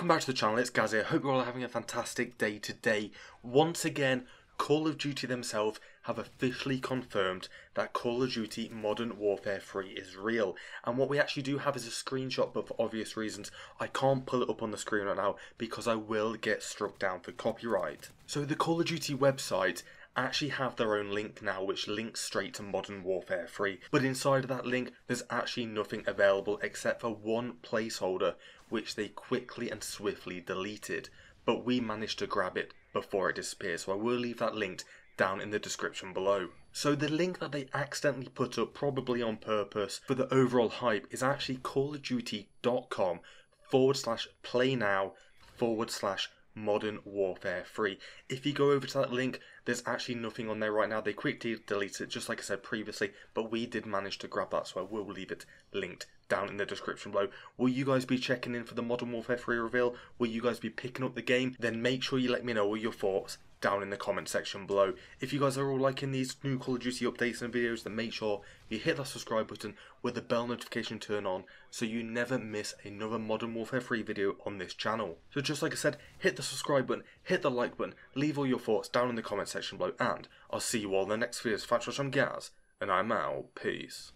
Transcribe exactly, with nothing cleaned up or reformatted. Welcome back to the channel, it's Gaz here. Hope you're all having a fantastic day today. Once again, Call of Duty themselves have officially confirmed that Call of Duty Modern Warfare three is real. And what we actually do have is a screenshot, but for obvious reasons, I can't pull it up on the screen right now because I will get struck down for copyright. So the Call of Duty website actually have their own link now which links straight to Modern Warfare three, but inside of that link there's actually nothing available except for one placeholder which they quickly and swiftly deleted, but we managed to grab it before it disappears, so I will leave that linked down in the description below. So the link that they accidentally put up, probably on purpose for the overall hype, is actually callofduty.com forward slash play now forward slash Modern Warfare three. If you go over to that link, there's actually nothing on there right now. They quickly delete it, just like I said previously, but we did manage to grab that, so I will leave it linked down in the description below. Will you guys be checking in for the Modern Warfare three reveal? Will you guys be picking up the game? Then make sure you let me know all your thoughts down in the comment section below. If you guys are all liking these new Call of Duty updates and videos, then make sure you hit that subscribe button with the bell notification turned on so you never miss another Modern Warfare three video on this channel. So just like I said, hit the subscribe button, hit the like button, leave all your thoughts down in the comment section below, and I'll see you all in the next videos. Thanks for watching, Gaz, and I'm out. Peace.